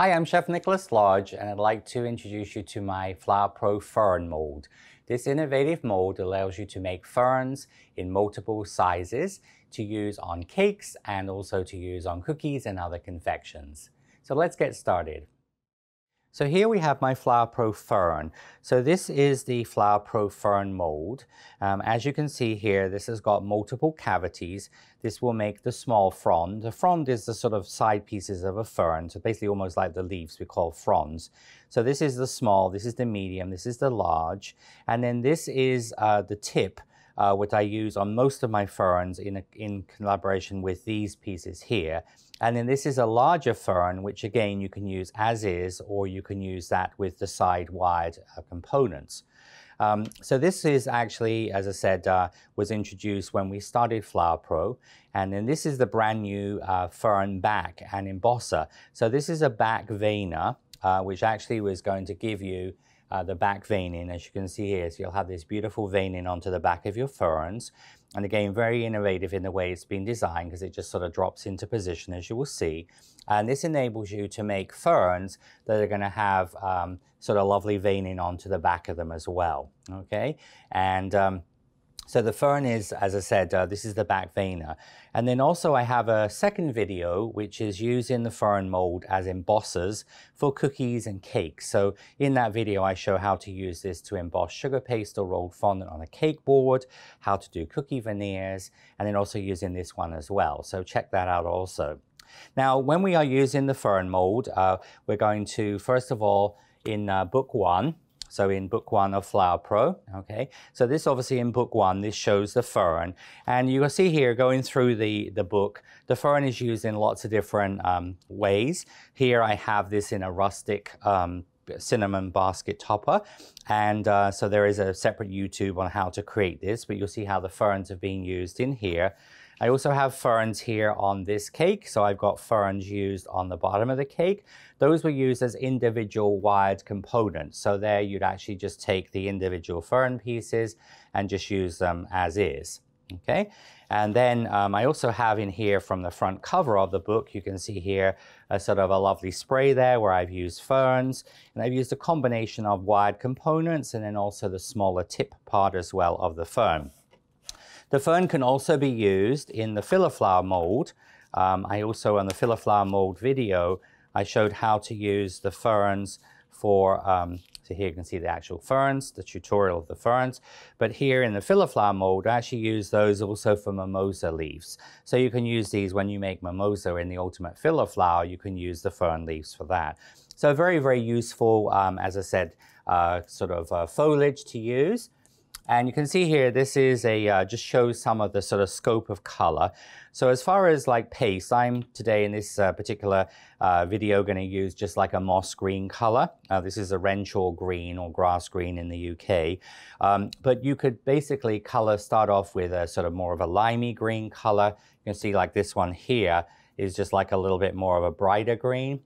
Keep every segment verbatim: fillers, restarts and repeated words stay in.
Hi, I'm Chef Nicholas Lodge, and I'd like to introduce you to my Flower Pro Fern Mold. This innovative mold allows you to make ferns in multiple sizes to use on cakes and also to use on cookies and other confections. So let's get started. So here we have my Flower Pro Fern. So this is the Flower Pro Fern mold. Um, as you can see here, this has got multiple cavities. This will make the small frond. The frond is the sort of side pieces of a fern, so basically almost like the leaves we call fronds. So this is the small, this is the medium, this is the large, and then this is uh, the tip, Uh, which I use on most of my ferns in, a, in collaboration with these pieces here. And then this is a larger fern, which again, you can use as is, or you can use that with the side wired uh, components. Um, so this is actually, as I said, uh, was introduced when we started Flower Pro. And then this is the brand new uh, fern back and embosser. So this is a back veiner, uh, which actually was going to give you Uh, the back veining, as you can see here. So you'll have this beautiful veining onto the back of your ferns. And again, very innovative in the way it's been designed, because it just sort of drops into position, as you will see. And this enables you to make ferns that are going to have um, sort of lovely veining onto the back of them as well. Okay, and um, so the fern is, as I said, uh, this is the back veiner. And then also I have a second video, which is using the fern mold as embossers for cookies and cakes. So in that video, I show how to use this to emboss sugar paste or rolled fondant on a cake board, how to do cookie veneers, and then also using this one as well. So check that out also. Now, when we are using the fern mold, uh, we're going to, first of all, in uh, book one, So in book one of Flower Pro, okay? So this obviously in book one, this shows the fern. And you will see here going through the, the book, the fern is used in lots of different um, ways. Here I have this in a rustic um, cinnamon basket topper. And uh, so there is a separate YouTube on how to create this, but you'll see how the ferns have been used in here. I also have ferns here on this cake. So I've got ferns used on the bottom of the cake. Those were used as individual wired components. So there you'd actually just take the individual fern pieces and just use them as is. Okay, and then um, I also have in here from the front cover of the book, you can see here a sort of a lovely spray there where I've used ferns, and I've used a combination of wired components and then also the smaller tip part as well of the fern. The fern can also be used in the filler flower mold. Um, I also, on the filler flower mold video, I showed how to use the ferns for, um, so here you can see the actual ferns, the tutorial of the ferns. But here in the filler flower mold, I actually use those also for mimosa leaves. So you can use these when you make mimosa in the ultimate filler flower, you can use the fern leaves for that. So very, very useful, um, as I said, uh, sort of uh, foliage to use. And you can see here, this is a, uh, just shows some of the sort of scope of color. So as far as like paste, I'm today in this uh, particular uh, video gonna use just like a moss green color. Uh, this is a Renshaw green or grass green in the U K. Um, but you could basically color, start off with a sort of more of a limey green color. You can see like this one here is just like a little bit more of a brighter green.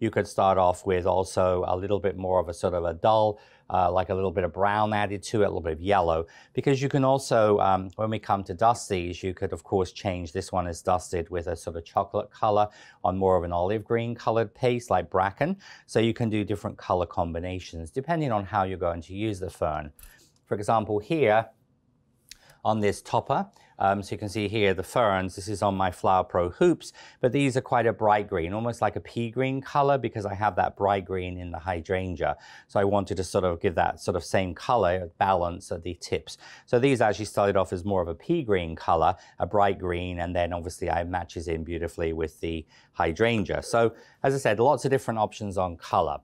You could start off with also a little bit more of a sort of a dull, Uh, like a little bit of brown added to it, a little bit of yellow, because you can also, um, when we come to dust these, you could of course change, this one is dusted with a sort of chocolate color on more of an olive green colored paste like bracken. So you can do different color combinations depending on how you're going to use the fern. For example, here on this topper, Um, so you can see here the ferns, this is on my Flower Pro hoops, but these are quite a bright green, almost like a pea green color, because I have that bright green in the hydrangea. So I wanted to sort of give that sort of same color balance at the tips. So these actually started off as more of a pea green color, a bright green, and then obviously it matches in beautifully with the hydrangea. So as I said, lots of different options on color.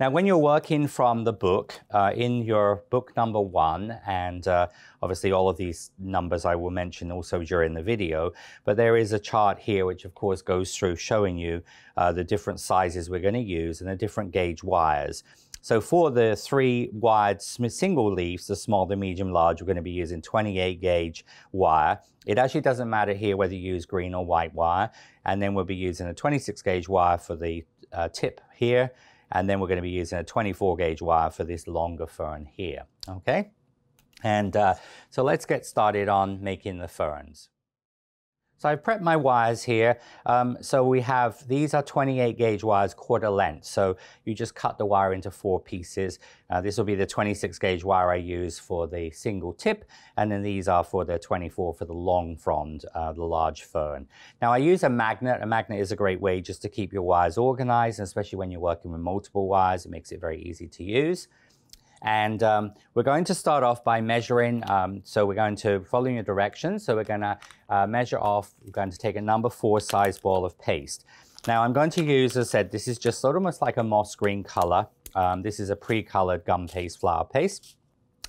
Now, when you're working from the book, uh, in your book number one, and uh, obviously all of these numbers I will mention also during the video, but there is a chart here which of course goes through showing you uh, the different sizes we're going to use and the different gauge wires. So for the three wired single leaves, the small, the medium, large, we're going to be using twenty-eight gauge wire. It actually doesn't matter here whether you use green or white wire, and then we'll be using a twenty-six gauge wire for the uh, tip here. And then we're going to be using a twenty-four gauge wire for this longer fern here, okay? And uh, so let's get started on making the ferns. So I've prepped my wires here. Um, so we have, these are twenty-eight gauge wires, quarter length. So you just cut the wire into four pieces. Uh, this will be the twenty-six gauge wire I use for the single tip. And then these are for the twenty-four for the long frond, uh, the large fern. Now I use a magnet. A magnet is a great way just to keep your wires organized, especially when you're working with multiple wires. It makes it very easy to use. And um, we're going to start off by measuring. Um, so we're going to follow your directions. So we're going to uh, measure off. We're going to take a number four size ball of paste. Now I'm going to use, as I said, this is just sort of almost like a moss green color. Um, this is a pre-colored gum paste, flower paste.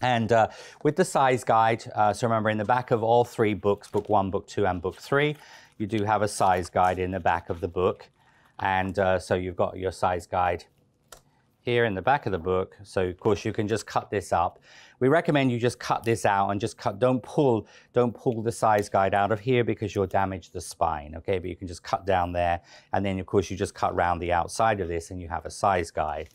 And uh, with the size guide, uh, so remember in the back of all three books, book one, book two, and book three, you do have a size guide in the back of the book. And uh, so you've got your size guide here in the back of the book. So of course you can just cut this up. We recommend you just cut this out and just cut, don't pull, don't pull the size guide out of here because you'll damage the spine, okay? But you can just cut down there. And then of course you just cut round the outside of this and you have a size guide.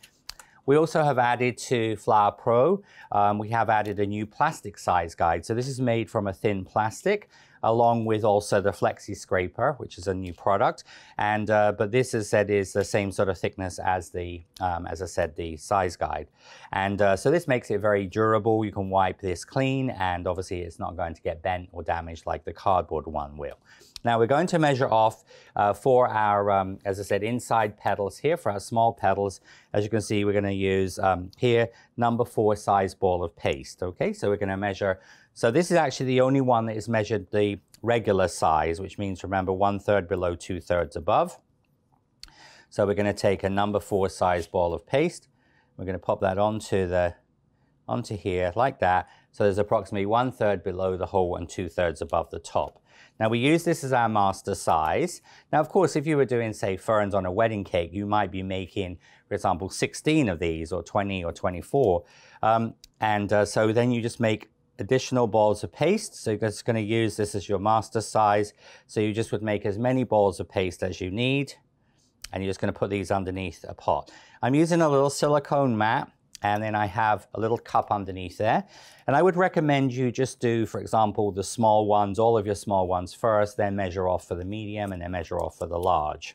We also have added to Flower Pro, um, we have added a new plastic size guide. So this is made from a thin plastic, along with also the Flexi Scraper, which is a new product. And, uh, but this, as said, is the same sort of thickness as the, um, as I said, the size guide. And uh, so this makes it very durable. You can wipe this clean and obviously it's not going to get bent or damaged like the cardboard one will. Now we're going to measure off uh, for our, um, as I said, inside petals here for our small petals. As you can see, we're gonna use um, here, number four size ball of paste, okay? So we're gonna measure. So this is actually the only one that is measured the regular size, which means, remember, one third below, two thirds above. So we're gonna take a number four size ball of paste. We're gonna pop that onto the, onto here like that. So there's approximately one third below the hole and two thirds above the top. Now we use this as our master size. Now, of course, if you were doing, say, ferns on a wedding cake, you might be making, for example, sixteen of these or twenty or twenty-four. Um, and uh, so then you just make additional balls of paste. So you're just gonna use this as your master size. So you just would make as many balls of paste as you need. And you're just gonna put these underneath a pot. I'm using a little silicone mat. And then I have a little cup underneath there. And I would recommend you just do, for example, the small ones, all of your small ones first, then measure off for the medium and then measure off for the large.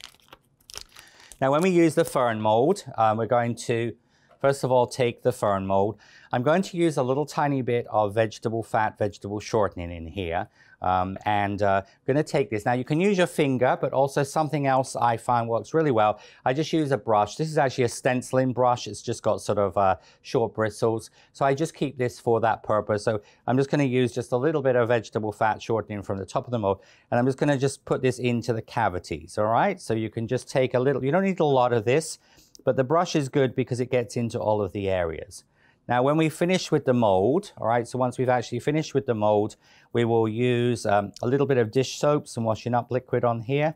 Now, when we use the fern mold, um, we're going to, first of all, take the fern mold. I'm going to use a little tiny bit of vegetable fat, vegetable shortening in here. Um, and uh, I'm gonna take this. Now you can use your finger, but also something else I find works really well. I just use a brush. This is actually a stenciling brush. It's just got sort of uh, short bristles. So I just keep this for that purpose. So I'm just gonna use just a little bit of vegetable fat shortening from the top of the mold. And I'm just gonna just put this into the cavities, all right? So you can just take a little, you don't need a lot of this, but the brush is good because it gets into all of the areas. Now, when we finish with the mold, all right, so once we've actually finished with the mold, we will use um, a little bit of dish soap, some washing up liquid on here,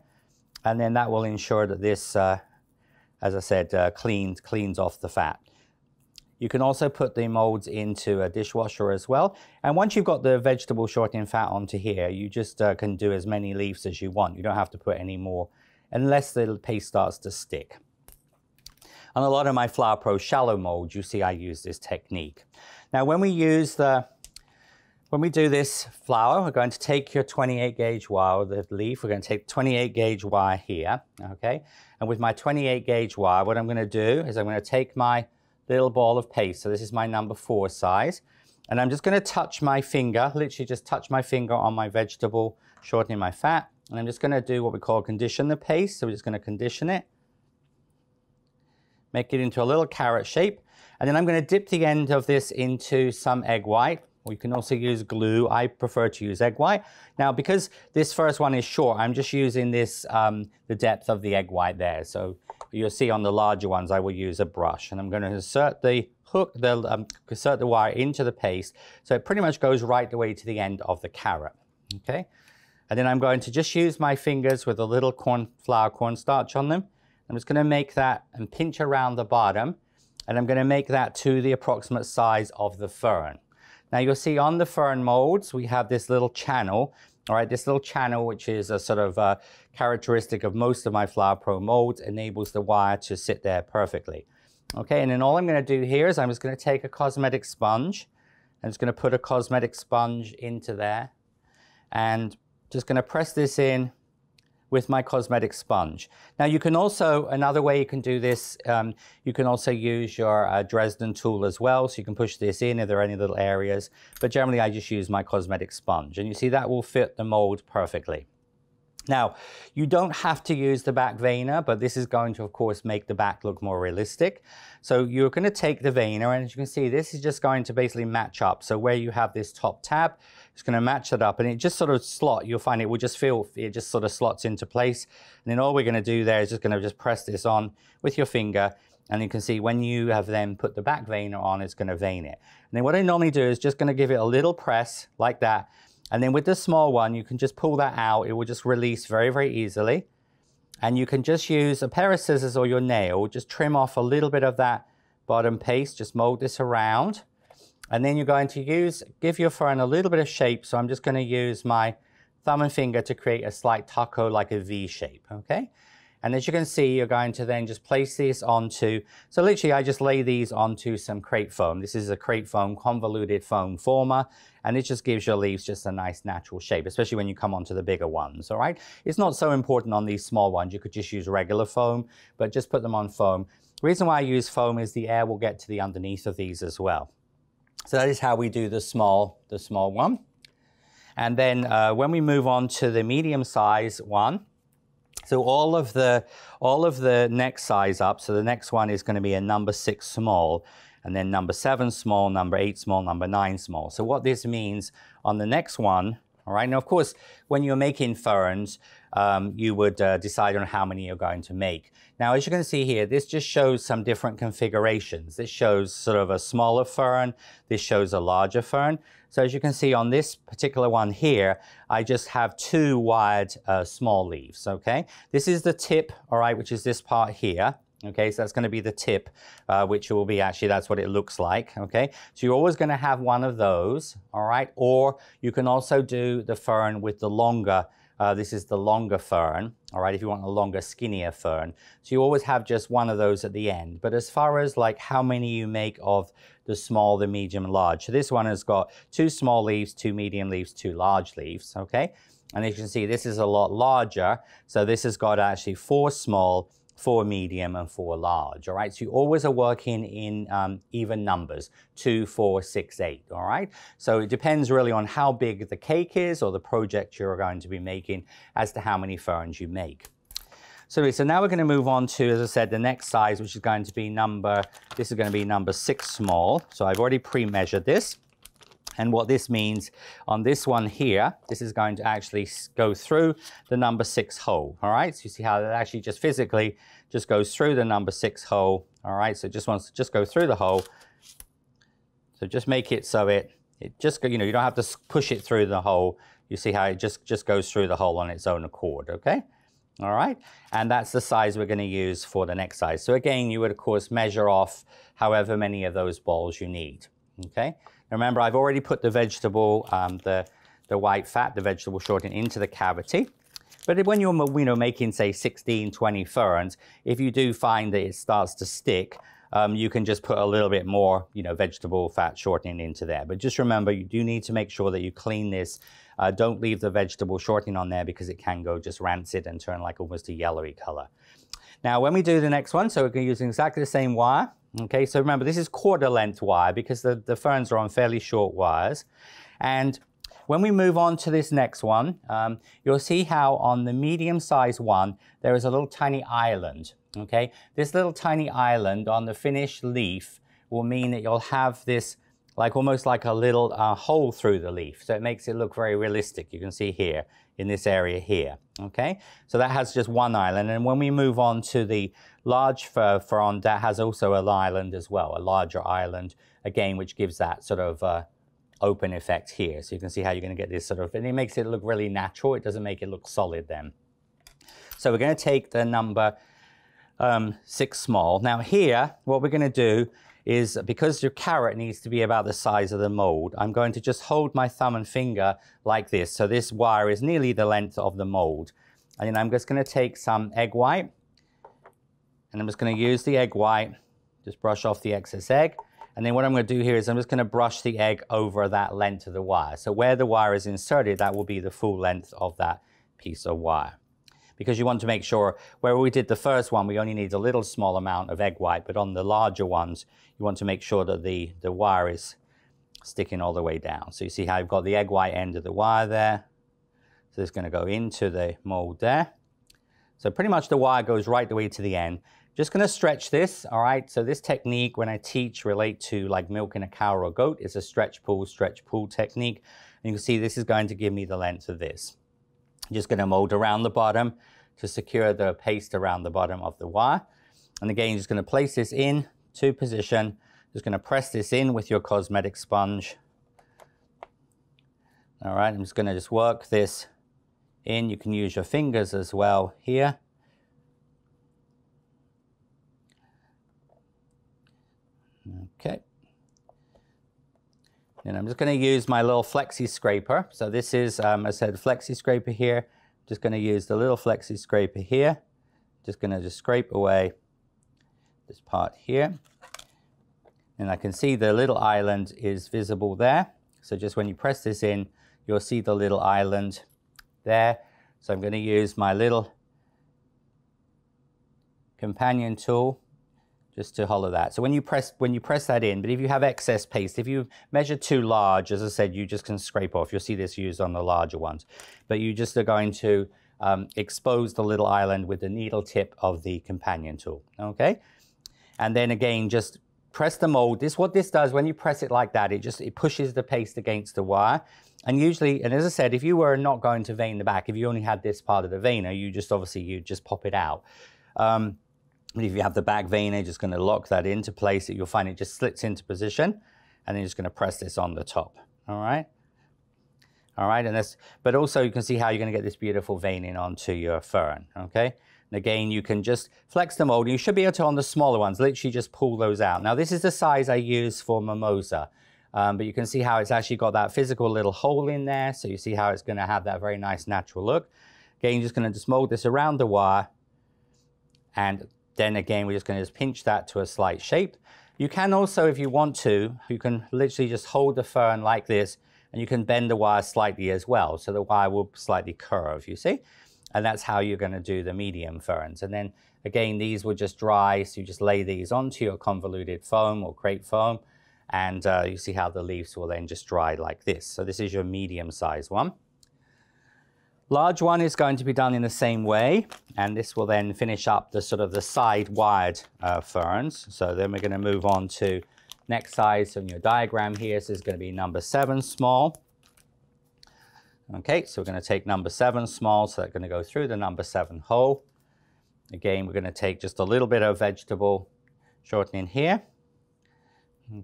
and then that will ensure that this, uh, as I said, uh, cleans, cleans off the fat. You can also put the molds into a dishwasher as well. And once you've got the vegetable shortening fat onto here, you just uh, can do as many leaves as you want. You don't have to put any more unless the paste starts to stick. On a lot of my Flower Pro shallow molds, you see I use this technique. Now, when we use the, when we do this flower, we're going to take your twenty-eight gauge wire, the leaf, we're going to take twenty-eight gauge wire here, okay? And with my twenty-eight gauge wire, what I'm going to do is I'm going to take my little ball of paste. So this is my number four size. And I'm just going to touch my finger, literally just touch my finger on my vegetable, shortening my fat. And I'm just going to do what we call condition the paste. So we're just going to condition it. Make it into a little carrot shape. And then I'm gonna dip the end of this into some egg white. We can also use glue. I prefer to use egg white. Now, because this first one is short, I'm just using this, um, the depth of the egg white there. So you'll see on the larger ones, I will use a brush. And I'm gonna insert the hook, the, um, insert the wire into the paste. So it pretty much goes right the way to the end of the carrot, okay? And then I'm going to just use my fingers with a little corn flour, cornstarch on them. I'm just gonna make that and pinch around the bottom, and I'm gonna make that to the approximate size of the fern. Now you'll see on the fern molds, we have this little channel, all right, this little channel, which is a sort of uh, characteristic of most of my Flower Pro molds, enables the wire to sit there perfectly. Okay, and then all I'm gonna do here is I'm just gonna take a cosmetic sponge, I'm just gonna put a cosmetic sponge into there, and Just going to press this in with my cosmetic sponge. Now you can also, another way you can do this, um, you can also use your uh, Dresden tool as well. So you can push this in if there are any little areas, but generally I just use my cosmetic sponge, and you see that will fit the mold perfectly. Now, you don't have to use the back veiner, but this is going to, of course, make the back look more realistic. So you're going to take the veiner, and as you can see, this is just going to basically match up. So where you have this top tab, it's going to match that up, and it just sort of slot, you'll find it will just feel, it just sort of slots into place. And then all we're going to do there is just going to just press this on with your finger, and you can see when you have then put the back veiner on, it's going to vein it. And then what I normally do is just going to give it a little press like that. And then with the small one, you can just pull that out. It will just release very, very easily. And you can just use a pair of scissors or your nail, just trim off a little bit of that bottom paste, just mold this around. And then you're going to use, give your fern a little bit of shape. So I'm just going to use my thumb and finger to create a slight taco, like a V shape, okay? And as you can see, you're going to then just place these onto, so literally I just lay these onto some crepe foam. This is a crepe foam, convoluted foam former, and it just gives your leaves just a nice natural shape, especially when you come onto the bigger ones, all right? It's not so important on these small ones. You could just use regular foam, but just put them on foam. The reason why I use foam is the air will get to the underneath of these as well. So that is how we do the small, the small one. And then uh, when we move on to the medium size one, so all of the all of the next size up, so the next one is going to be a number six small, and then number seven small, number eight small, number nine small. So what this means on the next one, all right, now of course, when you're making ferns, um, you would uh, decide on how many you're going to make. Now, as you can see here, this just shows some different configurations. This shows sort of a smaller fern, this shows a larger fern. So as you can see on this particular one here, I just have two wired uh, small leaves, okay? This is the tip, all right, which is this part here, okay? So that's gonna be the tip, uh, which will be actually, that's what it looks like, okay? So you're always gonna have one of those, all right? Or you can also do the fern with the longer, uh, this is the longer fern, all right? If you want a longer, skinnier fern. So you always have just one of those at the end. But as far as like how many you make of the small, the medium, and large. So this one has got two small leaves, two medium leaves, two large leaves, okay? And as you can see, this is a lot larger. So this has got actually four small, four medium, and four large, all right? So you always are working in um, even numbers, two, four, six, eight, all right? So it depends really on how big the cake is or the project you're going to be making as to how many ferns you make. So, so now we're going to move on to, as I said, the next size, which is going to be number, this is going to be number six small. So I've already pre-measured this. And what this means on this one here, this is going to actually go through the number six hole. All right. So you see how that actually just physically just goes through the number six hole. All right. So it just wants to just go through the hole. So just make it so it, it just, you know, you don't have to push it through the hole. You see how it just, just goes through the hole on its own accord. Okay. All right, and that's the size we're going to use for the next size. So again, you would, of course, measure off however many of those balls you need, okay? Now remember, I've already put the vegetable, um, the, the white fat, the vegetable shortening into the cavity. But when you're you know, making, say, sixteen, twenty ferns, if you do find that it starts to stick, um, you can just put a little bit more you know, vegetable fat shortening into there. But just remember, you do need to make sure that you clean this. Uh, don't leave the vegetable shortening on there because it can go just rancid and turn like almost a yellowy color. Now, when we do the next one, so we're going to use exactly the same wire. Okay, so remember, this is quarter length wire because the, the ferns are on fairly short wires. And when we move on to this next one, um, you'll see how on the medium size one, there is a little tiny island. Okay, this little tiny island on the finished leaf will mean that you'll have this like almost like a little uh, hole through the leaf. So it makes it look very realistic. You can see here in this area here, okay? So that has just one island. And when we move on to the large frond, that has also an island as well, a larger island, again, which gives that sort of uh, open effect here. So you can see how you're gonna get this sort of, and it makes it look really natural. It doesn't make it look solid then. So we're gonna take the number um, six small. Now here, what we're gonna do is because your carrot needs to be about the size of the mold, I'm going to just hold my thumb and finger like this. So this wire is nearly the length of the mold. And then I'm just gonna take some egg white, and I'm just gonna use the egg white, just brush off the excess egg. And then what I'm going to do here is I'm just going to brush the egg over that length of the wire. So where the wire is inserted, that will be the full length of that piece of wire. Because you want to make sure, where we did the first one, we only need a little small amount of egg white, but on the larger ones, you want to make sure that the, the wire is sticking all the way down. So you see how I've got the egg white end of the wire there. So it's going to go into the mold there. So pretty much the wire goes right the way to the end. Just going to stretch this, all right? So this technique, when I teach, relate to like milking a cow or a goat. It's a stretch, pull, stretch, pull technique. And you can see this is going to give me the length of this. I'm just going to mold around the bottom to secure the paste around the bottom of the wire. And again, you're just going to place this in to position. Just going to press this in with your cosmetic sponge. All right, I'm just going to just work this in. You can use your fingers as well here. Okay. And I'm just going to use my little Flexi Scraper. So this is, um, I said, Flexi Scraper here. Just going to use the little Flexi Scraper here. Just going to just scrape away this part here. And I can see the little island is visible there. So just when you press this in, you'll see the little island there. So I'm going to use my little companion tool just to hollow that. So when you press when you press that in, but if you have excess paste, if you measure too large, as I said, you just can scrape off. You'll see this used on the larger ones. But you just are going to um, expose the little island with the needle tip of the companion tool, okay? And then again, just press the mold. This, what this does, when you press it like that, it just it pushes the paste against the wire. And usually, and as I said, if you were not going to vein the back, if you only had this part of the veiner, you just obviously, you just pop it out. Um, but if you have the back veiner, just going to lock that into place. You'll find it just slits into position. And then you're just going to press this on the top. All right. All right. And this, but also you can see how you're going to get this beautiful veining onto your fern. Okay. And again, you can just flex the mold. You should be able to, on the smaller ones, literally just pull those out. Now, this is the size I use for mimosa. Um, but you can see how it's actually got that physical little hole in there. So you see how it's going to have that very nice natural look. Again, you're just going to just mold this around the wire. And then again, we're just going to just pinch that to a slight shape. You can also, if you want to, you can literally just hold the fern like this. And you can bend the wire slightly as well. So the wire will slightly curve, you see. And that's how you're going to do the medium ferns. And then again, these will just dry. So you just lay these onto your convoluted foam or crepe foam. And uh, you see how the leaves will then just dry like this. So this is your medium sized one. Large one is going to be done in the same way. And this will then finish up the sort of the side wired uh, ferns. So then we're going to move on to next size. So in your diagram here, so it's going to be number seven small. Okay, so we're going to take number seven small. So that's going to go through the number seven hole. Again, we're going to take just a little bit of vegetable shortening here.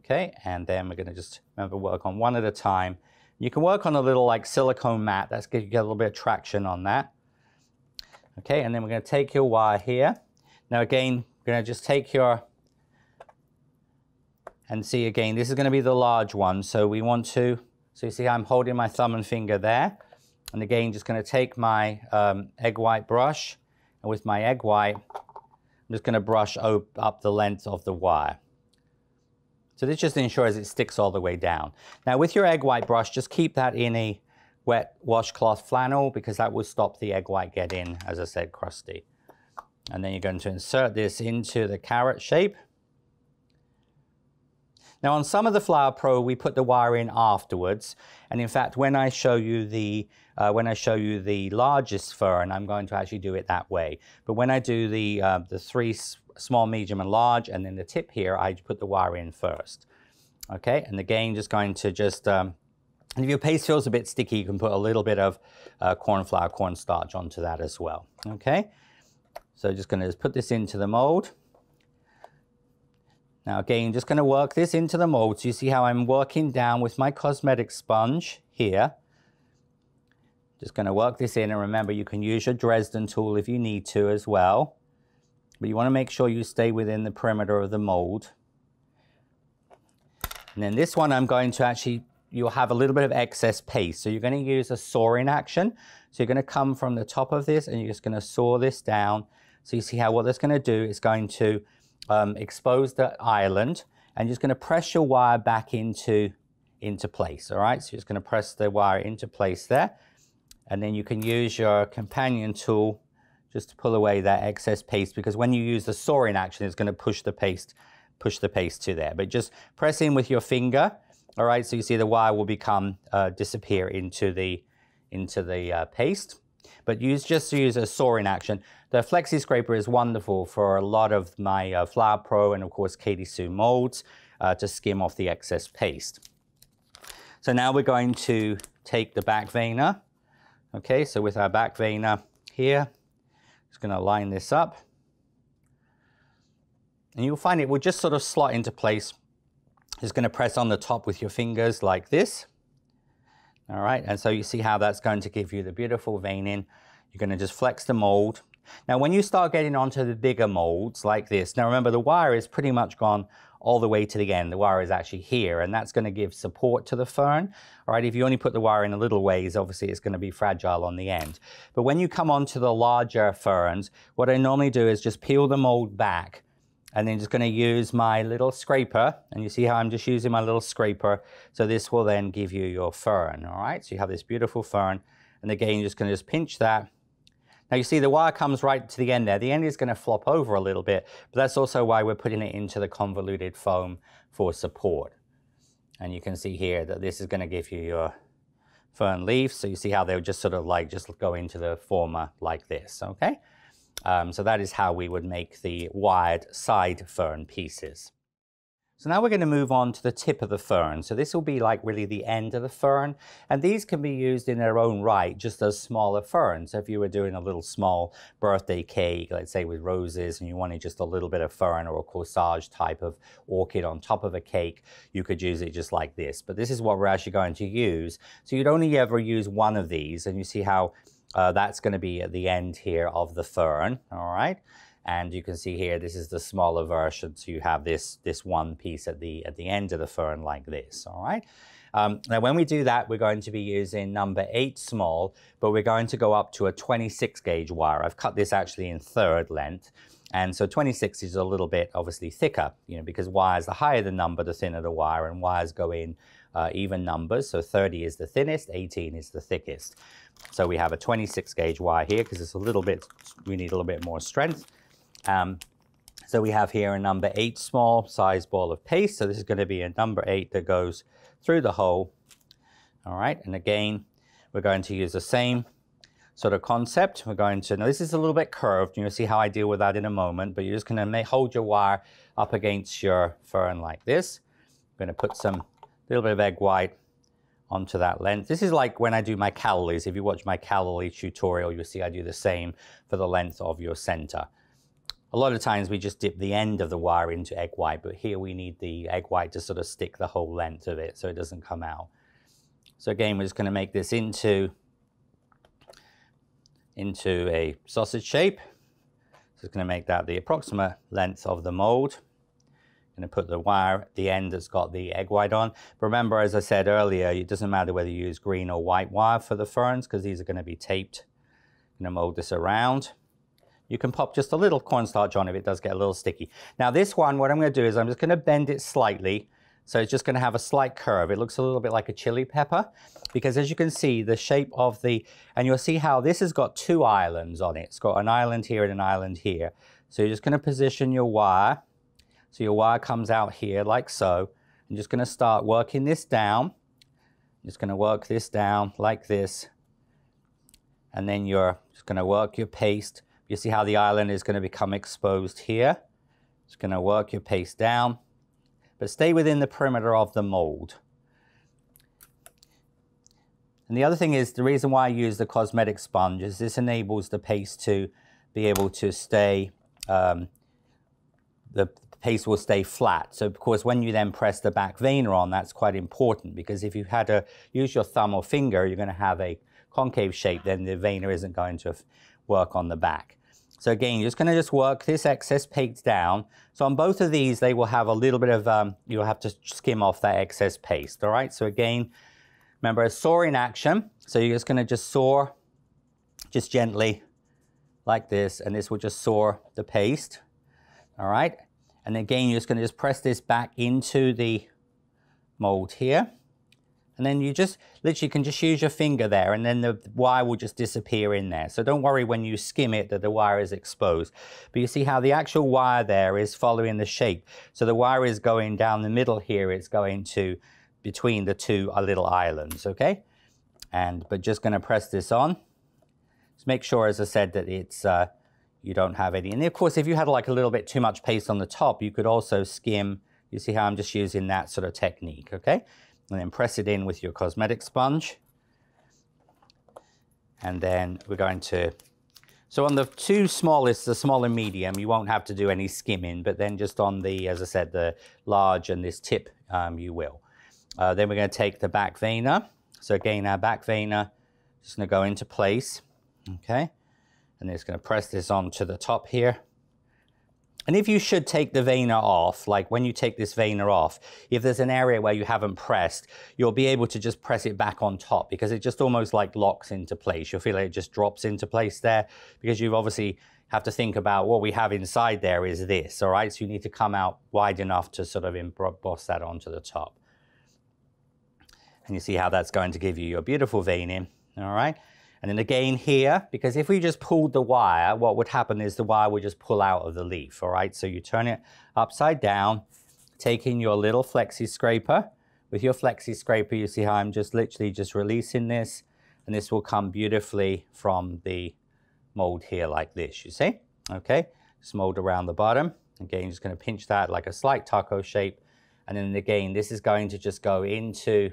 Okay, and then we're going to just, remember, work on one at a time. You can work on a little like silicone mat. That's going to get a little bit of traction on that. Okay, and then we're going to take your wire here. Now again, we're going to just take your, and see again, this is going to be the large one. So we want to, so you see I'm holding my thumb and finger there. And again, just going to take my um, egg white brush. And with my egg white, I'm just going to brush up the length of the wire. So this just ensures it sticks all the way down. Now with your egg white brush, just keep that in a wet washcloth flannel because that will stop the egg white getting, as I said, crusty. And then you're going to insert this into the carrot shape. Now on some of the Flower Pro, we put the wire in afterwards. And in fact, when I show you the, uh, when I show you the largest fern, I'm going to actually do it that way. But when I do the, uh, the three small, medium, and large, and then the tip here, I put the wire in first. Okay, and again, just going to just, um, and if your paste feels a bit sticky, you can put a little bit of uh, corn flour, corn starch onto that as well. Okay, so just gonna just put this into the mold. Now again, just gonna work this into the mold. So you see how I'm working down with my cosmetic sponge here. Just gonna work this in, and remember, you can use your Dresden tool if you need to as well. But you want to make sure you stay within the perimeter of the mold. And then this one, I'm going to actually, you'll have a little bit of excess paste. So you're going to use a sawing action. So you're going to come from the top of this and you're just going to saw this down. So you see how what that's going to do is going to um, expose the island. and just going to press your wire back into, into place, all right? So you're just going to press the wire into place there, and then you can use your companion tool just to pull away that excess paste, because when you use the sawing action, it's going to push the paste, push the paste to there. But just press in with your finger, all right? So you see the wire will become, uh, disappear into the, into the uh, paste. But use just to use a sawing action. The Flexi Scraper is wonderful for a lot of my uh, Flower Pro and of course Katy Sue molds uh, to skim off the excess paste. So now we're going to take the back veiner. Okay, so with our back veiner here, just going to line this up. And you'll find it will just sort of slot into place. Just going to press on the top with your fingers like this. All right, and so you see how that's going to give you the beautiful veining. You're going to just flex the mold. Now, when you start getting onto the bigger molds like this, now remember the wire is pretty much gone all the way to the end. The wire is actually here, and that's going to give support to the fern. All right, if you only put the wire in a little ways, obviously it's going to be fragile on the end. But when you come onto the larger ferns, what I normally do is just peel the mold back, and then just going to use my little scraper, and you see how I'm just using my little scraper. So this will then give you your fern, all right? So you have this beautiful fern, and again, you're just going to just pinch that. Now you see the wire comes right to the end there. The end is going to flop over a little bit, but that's also why we're putting it into the convoluted foam for support. And you can see here that this is going to give you your fern leaves. So you see how they'll just sort of like just go into the former like this, okay? Um, so that is how we would make the wired side fern pieces. So now we're going to move on to the tip of the fern. So this will be like really the end of the fern, and these can be used in their own right just as smaller ferns. So if you were doing a little small birthday cake, let's say with roses, and you wanted just a little bit of fern or a corsage type of orchid on top of a cake, you could use it just like this. But this is what we're actually going to use. So you'd only ever use one of these, and you see how Uh, that's going to be at the end here of the fern, all right? And you can see here, this is the smaller version, so you have this, this one piece at the, at the end of the fern like this, all right? Um, now, when we do that, we're going to be using number eight small, but we're going to go up to a twenty-six gauge wire. I've cut this actually in third length, and so twenty-six is a little bit, obviously, thicker, you know, because wires, the higher the number, the thinner the wire, and wires go in Uh, even numbers, so thirty is the thinnest, eighteen is the thickest. So we have a twenty-six gauge wire here because it's a little bit, we need a little bit more strength. Um, so we have here a number eight small size ball of paste. So this is going to be a number eight that goes through the hole. All right, and again, we're going to use the same sort of concept. We're going to, now this is a little bit curved, and you'll see how I deal with that in a moment, but you're just going to hold your wire up against your fern like this. I'm going to put some a little bit of egg white onto that length. This is like when I do my callolies. If you watch my calloli tutorial, you'll see I do the same for the length of your center. A lot of times we just dip the end of the wire into egg white, but here we need the egg white to sort of stick the whole length of it so it doesn't come out. So again, we're just gonna make this into, into a sausage shape. So it's gonna make that the approximate length of the mold. Going to put the wire at the end that's got the egg white on. But remember, as I said earlier, it doesn't matter whether you use green or white wire for the ferns because these are going to be taped. I'm going to mold this around. You can pop just a little cornstarch on if it does get a little sticky. Now this one, what I'm going to do is I'm just going to bend it slightly. So it's just going to have a slight curve. It looks a little bit like a chili pepper because, as you can see, the shape of the, and you'll see how this has got two islands on it. It's got an island here and an island here. So you're just going to position your wire. So your wire comes out here like so. I'm just going to start working this down. I'm just going to work this down like this. And then you're just going to work your paste. You see how the island is going to become exposed here. Just going to work your paste down. But stay within the perimeter of the mold. And the other thing is, the reason why I use the cosmetic sponge is this enables the paste to be able to stay, um, the paste will stay flat. So of course, when you then press the back veiner on, that's quite important because if you had to use your thumb or finger, you're going to have a concave shape, then the veiner isn't going to work on the back. So again, you're just going to just work this excess paste down. So on both of these, they will have a little bit of, um, you'll have to skim off that excess paste. All right. So again, remember a sawing action. So you're just going to just saw just gently like this, and this will just saw the paste. All right. And again, you're just going to just press this back into the mold here. And then you just literally can just use your finger there, and then the wire will just disappear in there. So don't worry when you skim it that the wire is exposed. But you see how the actual wire there is following the shape. So the wire is going down the middle here. It's going to between the two little islands, okay? And, but just gonna press this on. Just make sure, as I said, that it's, uh, you don't have any. And of course, if you had like a little bit too much paste on the top, you could also skim. You see how I'm just using that sort of technique, okay? And then press it in with your cosmetic sponge. And then we're going to, so on the two smallest, the small and medium, you won't have to do any skimming, but then just on the, as I said, the large and this tip, um, you will. Uh, then we're gonna take the back veiner. So again, our back veiner is gonna go into place, okay? And it's gonna press this onto the top here. And if you should take the veiner off, like when you take this veiner off, if there's an area where you haven't pressed, you'll be able to just press it back on top because it just almost like locks into place. You'll feel like it just drops into place there because you obviously have to think about what we have inside there is this, all right? So you need to come out wide enough to sort of emboss that onto the top. And you see how that's going to give you your beautiful vein in, all right? And then again here, because if we just pulled the wire, what would happen is the wire would just pull out of the leaf, all right? So you turn it upside down, taking your little flexi scraper. With your flexi scraper, you see how I'm just literally just releasing this, and this will come beautifully from the mold here like this, you see? Okay, just mold around the bottom. Again, just gonna pinch that like a slight taco shape. And then again, this is going to just go into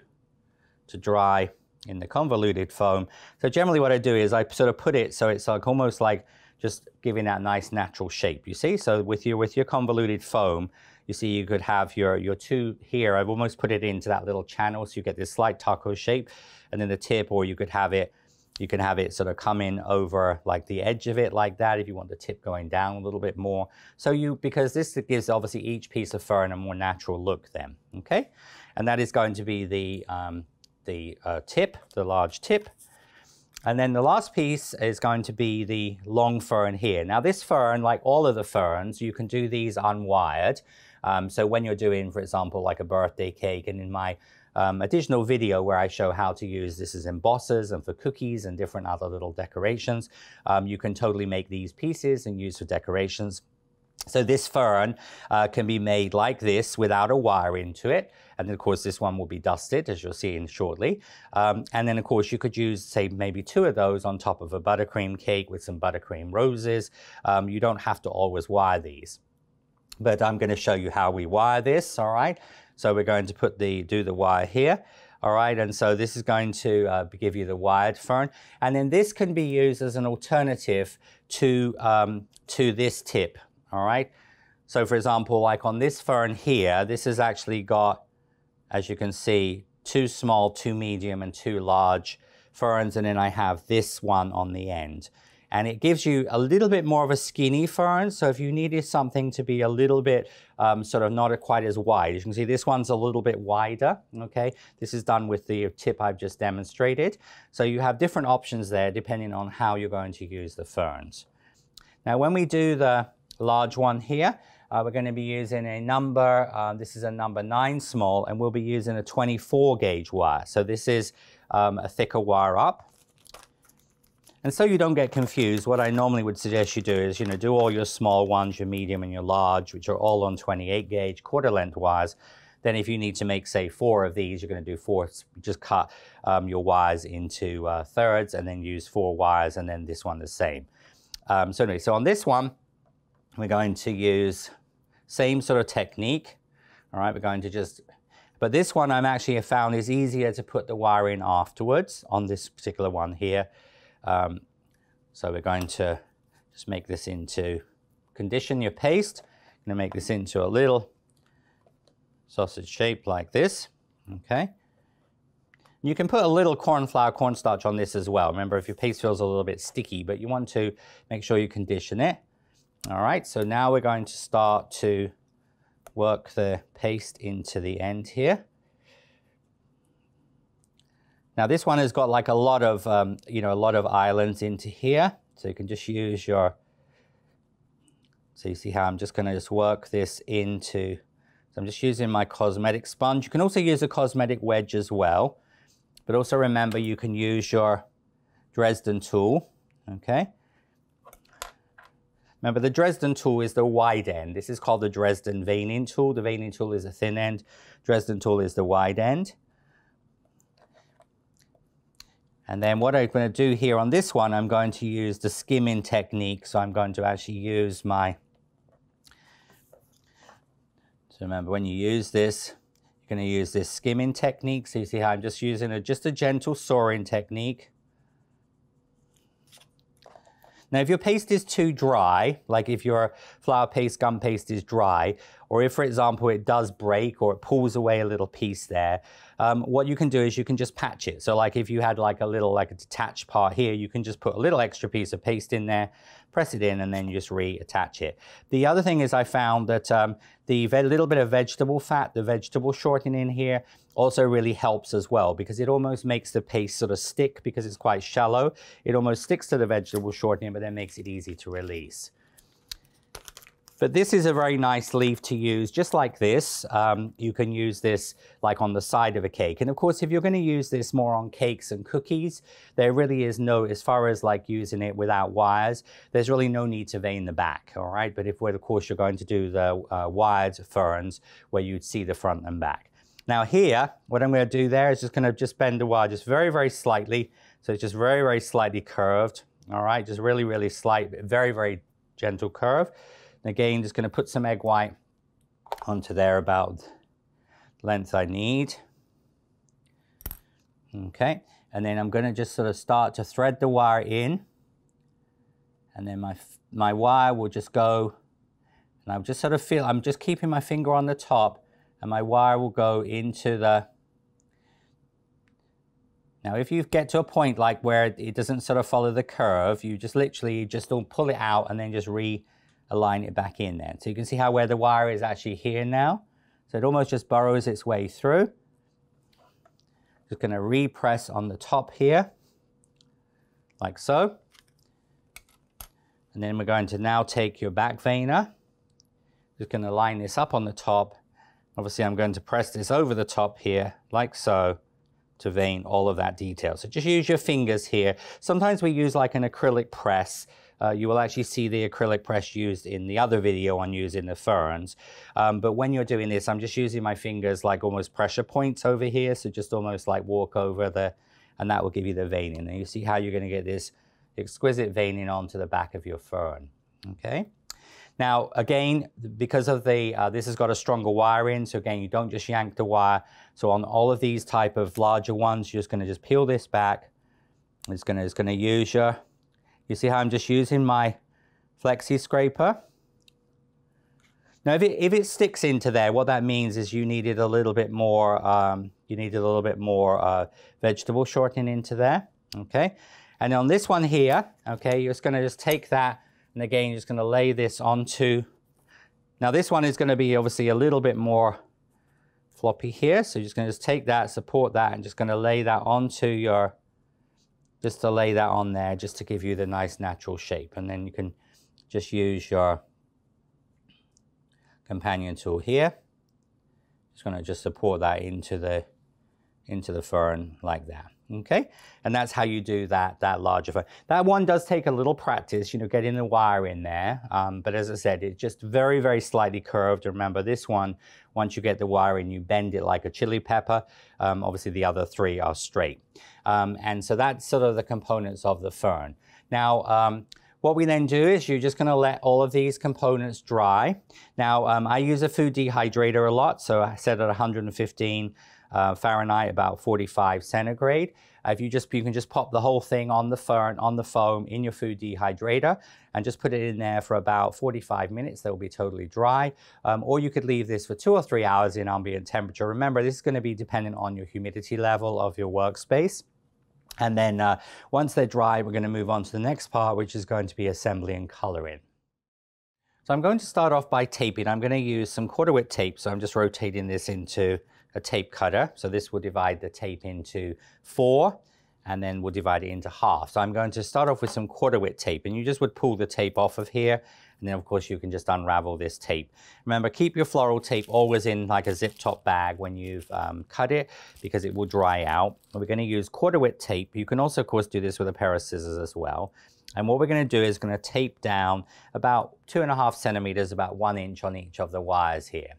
to dry in the convoluted foam. So generally what I do is I sort of put it so it's like almost like just giving that nice natural shape, you see? So with your, with your convoluted foam, you see you could have your, your two here. I've almost put it into that little channel so you get this slight taco shape and then the tip, or you could have it, you can have it sort of come in over like the edge of it like that if you want the tip going down a little bit more. So you, because this gives obviously each piece of fern a more natural look then, okay? And that is going to be the, um, the uh, tip, the large tip. And then the last piece is going to be the long fern here. Now this fern, like all of the ferns, you can do these unwired. Um, so when you're doing, for example, like a birthday cake, and in my um, additional video where I show how to use this as embossers and for cookies and different other little decorations, um, you can totally make these pieces and use for decorations. So this fern uh, can be made like this without a wire into it. And then of course this one will be dusted, as you'll see in shortly. Um, and then of course you could use, say, maybe two of those on top of a buttercream cake with some buttercream roses. Um, you don't have to always wire these. But I'm gonna show you how we wire this, all right? So we're going to put the, do the wire here. All right, and so this is going to uh, give you the wired fern. And then this can be used as an alternative to, um, to this tip, all right? So for example, like on this fern here, this has actually got, as you can see, two small, two medium, and two large ferns, and then I have this one on the end. And it gives you a little bit more of a skinny fern, so if you needed something to be a little bit um, sort of not quite as wide, as you can see this one's a little bit wider, okay? This is done with the tip I've just demonstrated. So you have different options there depending on how you're going to use the ferns. Now when we do the large one here, Uh, we're going to be using a number, uh, this is a number nine small, and we'll be using a twenty-four gauge wire. So this is um, a thicker wire up. And so you don't get confused, what I normally would suggest you do is, you know, do all your small ones, your medium and your large, which are all on twenty-eight gauge quarter length wires. Then if you need to make, say, four of these, you're going to do four, just cut um, your wires into uh, thirds and then use four wires, and then this one the same. Um, so anyway, so on this one, we're going to use same sort of technique, all right, we're going to just, but this one I'm actually found is easier to put the wire in afterwards on this particular one here. Um, so we're going to just make this into, condition your paste, I'm gonna make this into a little sausage shape like this, okay. You can put a little corn flour, cornstarch on this as well. Remember, if your paste feels a little bit sticky, but you want to make sure you condition it. All right, so now we're going to start to work the paste into the end here. Now this one has got like a lot of, um, you know, a lot of islands into here. So you can just use your So you see how I'm just going to just work this into, so I'm just using my cosmetic sponge. You can also use a cosmetic wedge as well, but also remember you can use your Dresden tool, okay? Remember the Dresden tool is the wide end. This is called the Dresden veining tool. The veining tool is a thin end. Dresden tool is the wide end. And then what I'm going to do here on this one, I'm going to use the skimming technique. So I'm going to actually use my, so remember when you use this, you're going to use this skimming technique. So you see how I'm just using a, just a gentle sawing technique. Now, if your paste is too dry, like if your flower paste, gum paste is dry, or if, for example, it does break or it pulls away a little piece there, um, what you can do is you can just patch it. So like if you had like a little, like a detached part here, you can just put a little extra piece of paste in there, press it in, and then you just reattach it. The other thing is I found that um, the little bit of vegetable fat, the vegetable shortening in here, also really helps as well, because it almost makes the paste sort of stick because it's quite shallow. It almost sticks to the vegetable shortening, but then makes it easy to release. But this is a very nice leaf to use, just like this. Um, you can use this like on the side of a cake. And of course, if you're going to use this more on cakes and cookies, there really is no, as far as like using it without wires, there's really no need to vein the back, all right? But if, well, of course, you're going to do the uh, wired ferns where you'd see the front and back. Now here, what I'm going to do there is just going to just bend the wire just very, very slightly. So it's just very, very slightly curved, all right? Just really, really slight, but very, very gentle curve. Again, just going to put some egg white onto there about the length I need. Okay, and then I'm going to just sort of start to thread the wire in. And then my, my wire will just go, and I'll just sort of feel, I'm just keeping my finger on the top, and my wire will go into the... Now, if you get to a point like where it doesn't sort of follow the curve, you just literally just don't pull it out and then just re... align it back in there. So you can see how where the wire is actually here now. So it almost just burrows its way through. Just going to repress on the top here, like so. And then we're going to now take your back veiner. Just going to line this up on the top. Obviously, I'm going to press this over the top here, like so, to vein all of that detail. So just use your fingers here. Sometimes we use like an acrylic press. Uh, you will actually see the acrylic press used in the other video on using the ferns. Um, but when you're doing this, I'm just using my fingers like almost pressure points over here. So just almost like walk over the, and that will give you the veining. And you see how you're going to get this exquisite veining onto the back of your fern. Okay. Now, again, because of the, uh, this has got a stronger wire in. So again, you don't just yank the wire. So on all of these type of larger ones, you're just going to just peel this back. It's going to, it's going to use your, you see how I'm just using my Flexi Scraper? Now, if it, if it sticks into there, what that means is you needed a little bit more, um, you needed a little bit more uh, vegetable shortening into there, okay? And on this one here, okay, you're just gonna just take that, and again, you're just gonna lay this onto, now this one is gonna be obviously a little bit more floppy here, so you're just gonna just take that, support that, and just gonna lay that onto your, just to lay that on there, just to give you the nice natural shape. And then you can just use your companion tool here. Just gonna just support that into the, into the fern like that, okay? And that's how you do that, that larger fern. That one does take a little practice, you know, getting the wire in there. Um, but as I said, it's just very, very slightly curved. And remember this one, once you get the wire in, you bend it like a chili pepper. Um, obviously the other three are straight. Um, and so that's sort of the components of the fern. Now, um, what we then do is you're just gonna let all of these components dry. Now, um, I use a food dehydrator a lot, so I set it at one hundred fifteen uh, Fahrenheit, about forty-five centigrade. If you just, you can just pop the whole thing on the fern, on the foam, in your food dehydrator, and just put it in there for about forty-five minutes. They'll be totally dry. Um, or you could leave this for two or three hours in ambient temperature. Remember, this is gonna be dependent on your humidity level of your workspace. And then uh, once they're dry, we're going to move on to the next part, which is going to be assembly and coloring. So I'm going to start off by taping. I'm going to use some quarter width tape. So I'm just rotating this into a tape cutter. So this will divide the tape into four. and then we'll divide it into half. So I'm going to start off with some quarter width tape, and you just would pull the tape off of here, and then of course you can just unravel this tape. Remember, keep your floral tape always in like a zip top bag when you've um, cut it, because it will dry out. And we're gonna use quarter width tape. You can also of course do this with a pair of scissors as well. And what we're gonna do is gonna tape down about two and a half centimeters, about one inch on each of the wires here.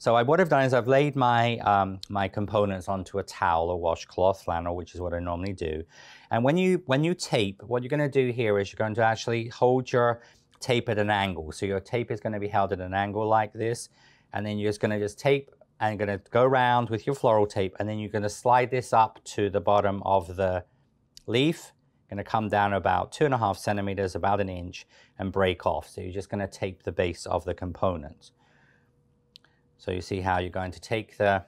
So I, what I've done is I've laid my, um, my components onto a towel or washcloth flannel, which is what I normally do. And when you, when you tape, what you're gonna do here is you're going to actually hold your tape at an angle. So your tape is gonna be held at an angle like this, and then you're just gonna just tape and gonna go around with your floral tape, and then you're gonna slide this up to the bottom of the leaf, gonna come down about two and a half centimeters, about an inch, and break off. So you're just gonna tape the base of the component. So you see how you're going to take the,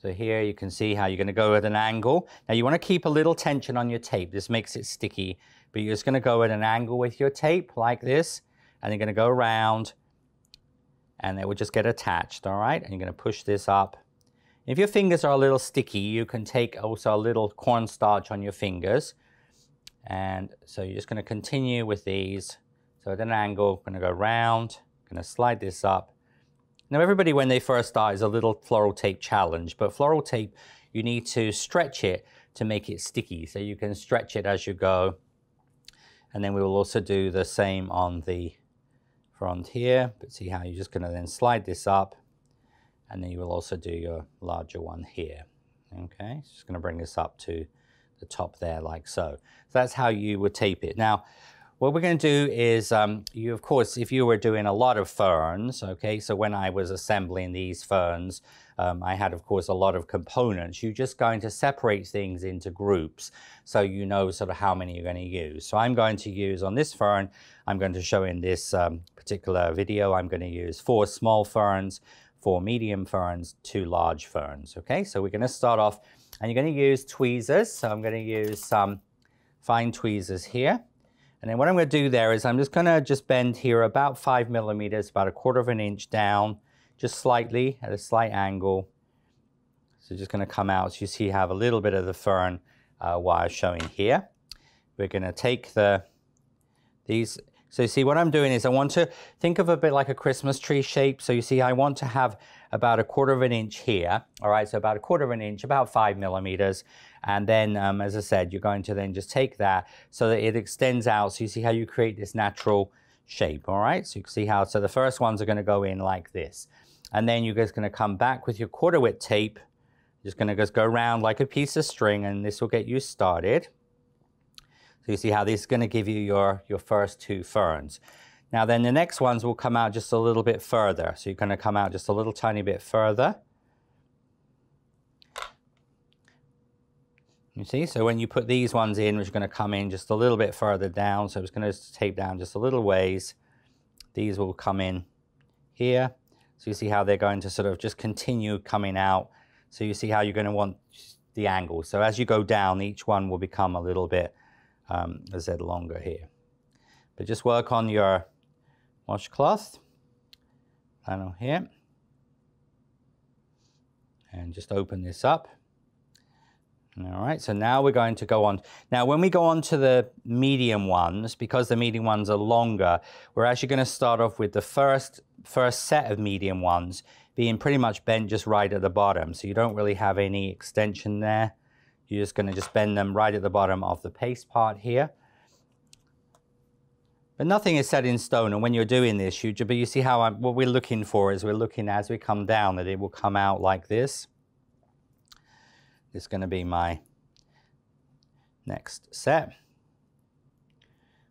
so here you can see how you're gonna go at an angle. Now you wanna keep a little tension on your tape. This makes it sticky, but you're just gonna go at an angle with your tape like this, and you're gonna go around, and it will just get attached, all right? And you're gonna push this up. If your fingers are a little sticky, you can take also a little cornstarch on your fingers. And so you're just gonna continue with these. So at an angle, gonna go round, gonna slide this up. Now everybody when they first start is a little floral tape challenge, but floral tape, you need to stretch it to make it sticky. So you can stretch it as you go. And then we will also do the same on the front here, but see how you're just gonna then slide this up. And then you will also do your larger one here. Okay, just gonna bring this up to the top there like so. So that's how you would tape it. Now, what we're gonna do is, um, you of course, if you were doing a lot of ferns, okay, so when I was assembling these ferns, um, I had of course a lot of components. You're just going to separate things into groups so you know sort of how many you're gonna use. So I'm going to use on this fern, I'm going to show in this um, particular video, I'm gonna use four small ferns, four medium ferns, two large ferns, okay? So we're gonna start off, and you're gonna use tweezers. So I'm gonna use some fine tweezers here. And then what I'm gonna do there is I'm just gonna just bend here about five millimeters, about a quarter of an inch down, just slightly at a slight angle. So just gonna come out, so you see you have a little bit of the fern uh, wire showing here. We're gonna take the, these, so you see what I'm doing is I want to think of a bit like a Christmas tree shape. So you see, I want to have about a quarter of an inch here. All right, so about a quarter of an inch, about five millimeters. And then, um, as I said, you're going to then just take that so that it extends out. So you see how you create this natural shape, all right? So you can see how, so the first ones are gonna go in like this. And then you're just gonna come back with your quarter width tape. You're just gonna just go around like a piece of string, and this will get you started. So you see how this is gonna give you your, your first two ferns. Now then the next ones will come out just a little bit further. So you're gonna come out just a little tiny bit further. You see, so when you put these ones in, which are gonna come in just a little bit further down, so it's gonna tape down just a little ways. These will come in here. So you see how they're going to sort of just continue coming out. So you see how you're gonna want the angle. So as you go down, each one will become a little bit Um, as I said, longer here. But just work on your washcloth panel here. And just open this up. All right, so now we're going to go on. Now, when we go on to the medium ones, because the medium ones are longer, we're actually gonna start off with the first, first set of medium ones being pretty much bent just right at the bottom. So you don't really have any extension there. You're just gonna just bend them right at the bottom of the paste part here. But nothing is set in stone, and when you're doing this, you, but you see how I'm, what we're looking for is we're looking as we come down that it will come out like this. This is gonna be my next set.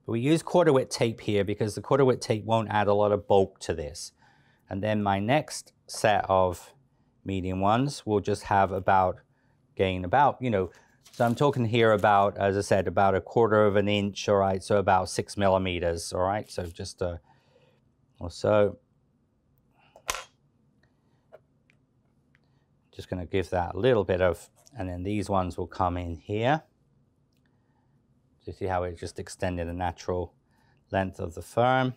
But we use quarter width tape here because the quarter width tape won't add a lot of bulk to this. And then my next set of medium ones will just have about gain about, you know, so I'm talking here about, as I said, about a quarter of an inch, all right, so about six millimeters, all right, so just a, or so. Just gonna give that a little bit of, and then these ones will come in here. So you see how it just extended the natural length of the fern.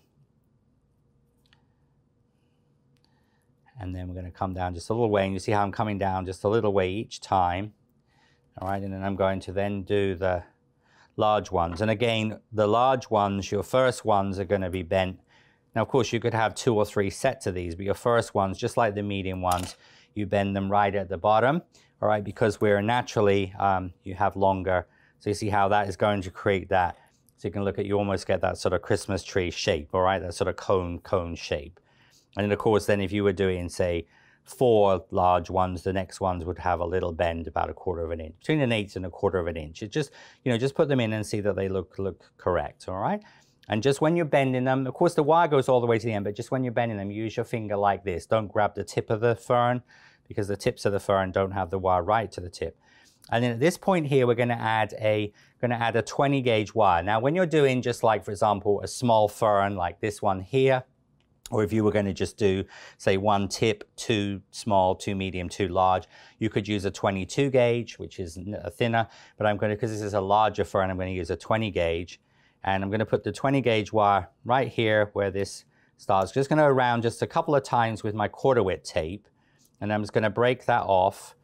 And then we're gonna come down just a little way, and you see how I'm coming down just a little way each time. All right, and then I'm going to then do the large ones. And again, the large ones, your first ones are going to be bent. Now, of course, you could have two or three sets of these, but your first ones, just like the medium ones, you bend them right at the bottom, all right, because we're naturally, um, you have longer. So you see how that is going to create that. So you can look at, you almost get that sort of Christmas tree shape, all right, that sort of cone, cone shape. And then, of course, then if you were doing, say, four large ones, the next ones would have a little bend about a quarter of an inch, between an eighth and a quarter of an inch. It just, you know, just put them in and see that they look, look correct, all right? And just when you're bending them, of course the wire goes all the way to the end, but just when you're bending them, use your finger like this. Don't grab the tip of the fern, because the tips of the fern don't have the wire right to the tip. And then at this point here, we're gonna add a, gonna add a twenty gauge wire. Now, when you're doing just like, for example, a small fern like this one here, or if you were gonna just do, say, one tip, two small, two medium, two large, you could use a twenty-two gauge, which is thinner, but I'm gonna, because this is a larger fern, I'm gonna use a twenty gauge, and I'm gonna put the twenty gauge wire right here where this starts. Just gonna go around just a couple of times with my quarter width tape, and I'm just gonna break that off,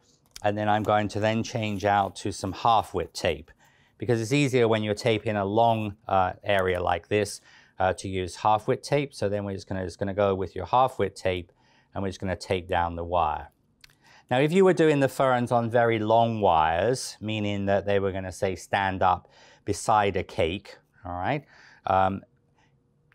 and then I'm going to then change out to some half width tape, because it's easier when you're taping a long uh, area like this, Uh, to use half width tape. So then we're just gonna, just gonna go with your half width tape, and we're just gonna tape down the wire. Now, if you were doing the ferns on very long wires, meaning that they were gonna, say, stand up beside a cake, all right? Um,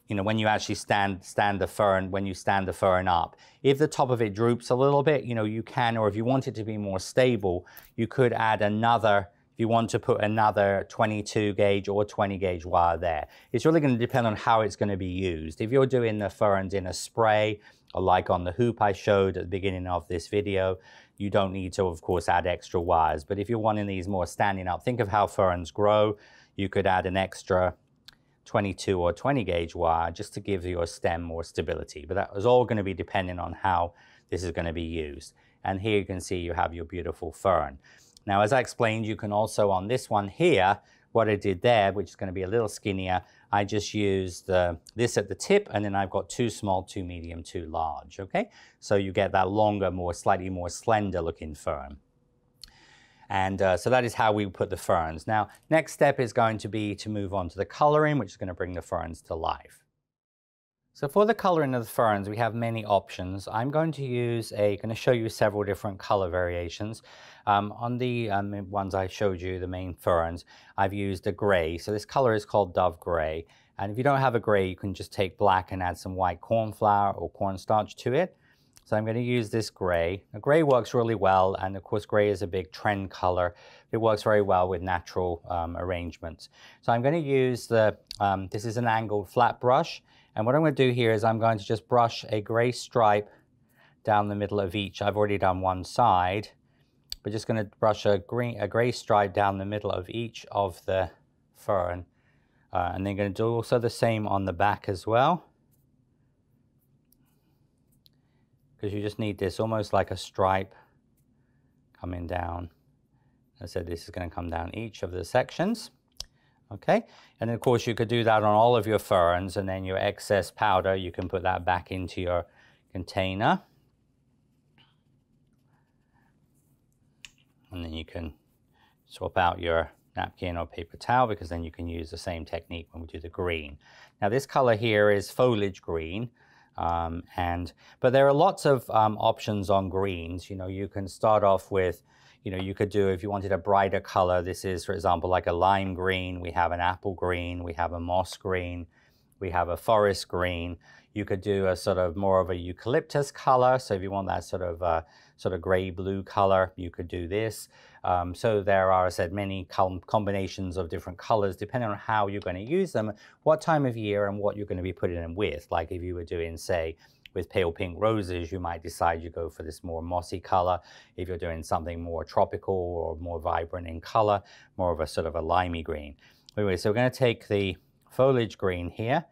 you know, when you actually stand, stand the fern, when you stand the fern up, if the top of it droops a little bit, you know, you can, or if you want it to be more stable, you could add another, if you want to put another twenty-two gauge or twenty gauge wire there. It's really going to depend on how it's going to be used. If you're doing the ferns in a spray, or like on the hoop I showed at the beginning of this video, you don't need to, of course, add extra wires. But if you're wanting these more standing up, think of how ferns grow. You could add an extra twenty-two or twenty gauge wire just to give your stem more stability. But that was all going to be depending on how this is going to be used. And here you can see you have your beautiful fern. Now, as I explained, you can also, on this one here, what I did there, which is going to be a little skinnier, I just used uh, this at the tip, and then I've got two small, two medium, two large, okay? So you get that longer, more slightly more slender looking fern. And uh, so that is how we put the ferns. Now, next step is going to be to move on to the coloring, which is going to bring the ferns to life. So for the coloring of the ferns, we have many options. I'm going to use a, going to show you several different color variations. Um, on the um, ones I showed you, the main ferns, I've used a gray. So this color is called Dove Gray. And if you don't have a gray, you can just take black and add some white cornflour or cornstarch to it. So I'm going to use this gray. Now, gray works really well, and of course gray is a big trend color. It works very well with natural um, arrangements. So I'm going to use the, um, this is an angled flat brush. And what I'm going to do here is I'm going to just brush a gray stripe down the middle of each. I've already done one side, but just going to brush a green, a gray stripe down the middle of each of the fern. Uh, and then going to do also the same on the back as well, because you just need this almost like a stripe coming down. As I said, this is going to come down each of the sections. Okay, and of course you could do that on all of your ferns, and then your excess powder, you can put that back into your container. And then you can swap out your napkin or paper towel, because then you can use the same technique when we do the green. Now, this color here is foliage green. Um, and but there are lots of um, options on greens. You know, you can start off with, you know, you could do, if you wanted a brighter color, this is, for example, like a lime green, we have an apple green, we have a moss green, we have a forest green. You could do a sort of more of a eucalyptus color. So if you want that sort of uh, sort of gray blue color, you could do this. Um, so there are, as I said, many com combinations of different colors, depending on how you're going to use them, what time of year, and what you're going to be putting them with. Like if you were doing, say, with pale pink roses, you might decide you go for this more mossy color. If you're doing something more tropical or more vibrant in color, more of a sort of a limey green. Anyway, so we're gonna take the foliage green here,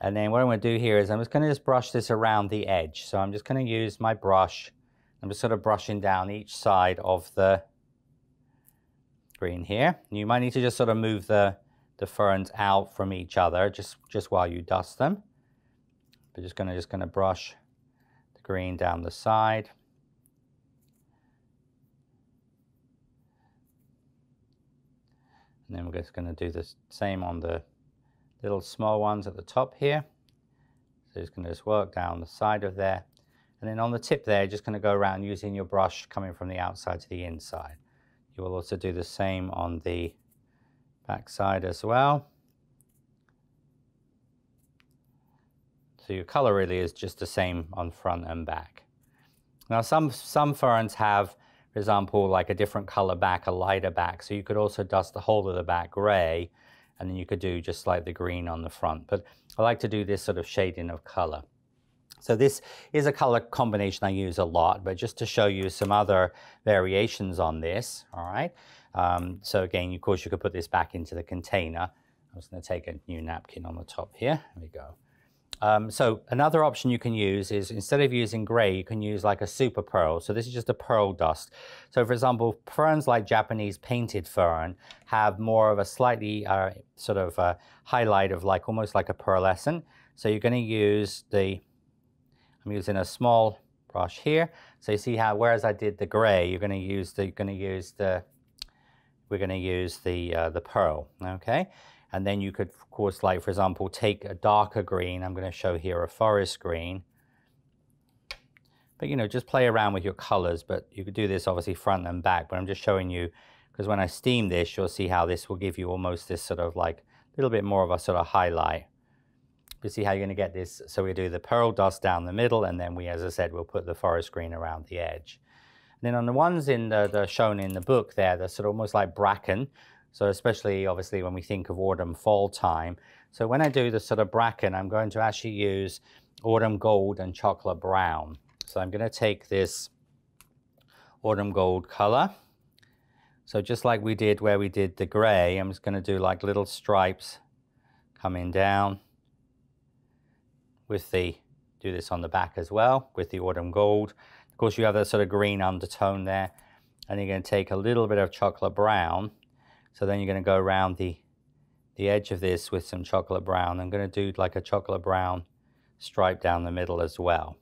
and then what I'm gonna do here is I'm just gonna just brush this around the edge. So I'm just gonna use my brush. I'm just sort of brushing down each side of the green here. You might need to just sort of move the, the ferns out from each other just, just while you dust them. We're just gonna just gonna brush the green down the side. And then we're just going to do the same on the little small ones at the top here. So just going to just work down the side of there. And then on the tip there, you're just going to go around using your brush coming from the outside to the inside. You will also do the same on the back side as well. So your color really is just the same on front and back. Now some, some ferns have, for example, like a different color back, a lighter back. So you could also dust the whole of the back gray, and then you could do just like the green on the front. But I like to do this sort of shading of color. So this is a color combination I use a lot, but just to show you some other variations on this, all right? Um, so again, of course, you could put this back into the container. I was gonna take a new napkin on the top here, there we go. Um, so another option you can use is, instead of using gray, you can use like a super pearl. So this is just a pearl dust. So for example, ferns like Japanese painted fern have more of a slightly uh, sort of a highlight of like almost like a pearlescent. So you're gonna use the, I'm using a small brush here. So you see how, whereas I did the gray, you're gonna use the, you're gonna use the, we're gonna use the, uh, the pearl, okay? And then you could, of course, like, for example, take a darker green. I'm gonna show here a forest green. But, you know, just play around with your colors, but you could do this obviously front and back, but I'm just showing you, because when I steam this, you'll see how this will give you almost this sort of like, a little bit more of a sort of highlight. You see how you're gonna get this. So we do the pearl dust down the middle, and then we, as I said, we'll put the forest green around the edge. And then on the ones in the, the shown in the book there, they're sort of almost like bracken. So especially obviously when we think of autumn, fall time. So when I do the sort of bracken, I'm going to actually use autumn gold and chocolate brown. So I'm gonna take this autumn gold color. So just like we did where we did the gray, I'm just gonna do like little stripes coming down with the, do this on the back as well, with the autumn gold. Of course, you have that sort of green undertone there, and you're gonna take a little bit of chocolate brown. So then you're gonna go around the, the edge of this with some chocolate brown. I'm gonna do like a chocolate brown stripe down the middle as well.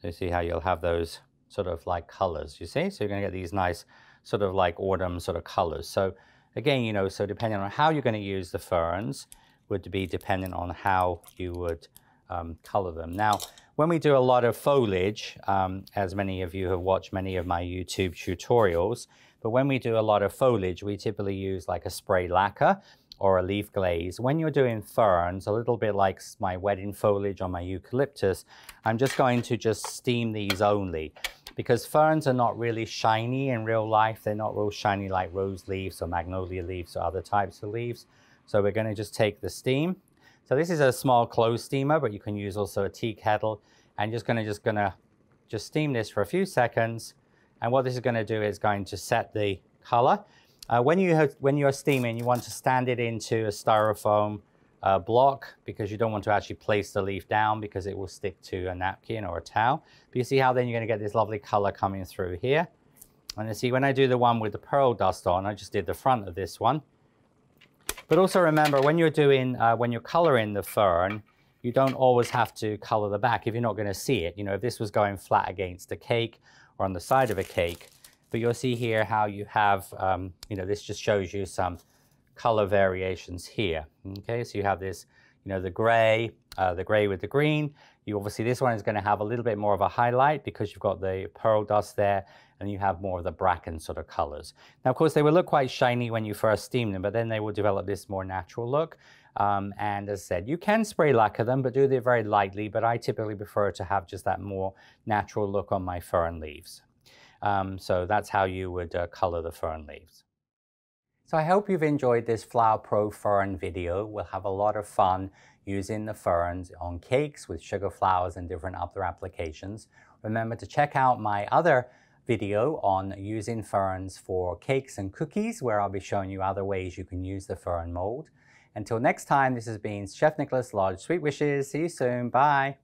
So you see how you'll have those sort of like colors, you see? So you're gonna get these nice sort of like autumn sort of colors. So again, you know, so depending on how you're gonna use the ferns, would be dependent on how you would um, color them. Now, when we do a lot of foliage, um, as many of you have watched many of my YouTube tutorials, but when we do a lot of foliage, we typically use like a spray lacquer or a leaf glaze. When you're doing ferns, a little bit like my wedding foliage or my eucalyptus, I'm just going to just steam these only, because ferns are not really shiny in real life. They're not real shiny like rose leaves or magnolia leaves or other types of leaves. So we're gonna just take the steam. So this is a small closed steamer, but you can use also a tea kettle. And just gonna, just gonna just steam this for a few seconds. And what this is gonna do is going to set the color. Uh, when, you have, when you're steaming, you want to stand it into a styrofoam uh, block, because you don't want to actually place the leaf down, because it will stick to a napkin or a towel. But you see how then you're gonna get this lovely color coming through here. And you see when I do the one with the pearl dust on, I just did the front of this one. But also remember, when you're doing, uh, when you're coloring the fern, you don't always have to color the back if you're not gonna see it. You know, if this was going flat against a cake or on the side of a cake, but you'll see here how you have, um, you know, this just shows you some color variations here. Okay, so you have this, you know, the gray, uh, the gray with the green. You obviously, this one is gonna have a little bit more of a highlight because you've got the pearl dust there, and you have more of the bracken sort of colors. Now, of course, they will look quite shiny when you first steam them, but then they will develop this more natural look. Um, and as I said, you can spray lacquer them, but do it very lightly, but I typically prefer to have just that more natural look on my fern leaves. Um, so that's how you would uh, color the fern leaves. So I hope you've enjoyed this Flower Pro Fern video. We'll have a lot of fun using the ferns on cakes with sugar flowers and different other applications. Remember to check out my other video on using ferns for cakes and cookies, where I'll be showing you other ways you can use the fern mold. Until next time, this has been Chef Nicholas Lodge. Sweet wishes. See you soon. Bye.